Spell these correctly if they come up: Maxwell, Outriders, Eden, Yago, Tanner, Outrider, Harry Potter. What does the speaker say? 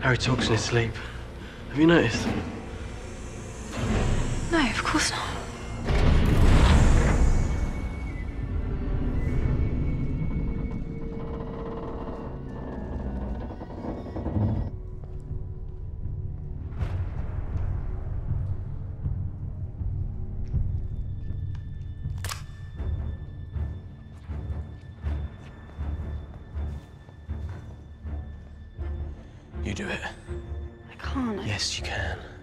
Harry talks in his sleep. Have you noticed? No, of course not. You do it. I can't. Yes, you can.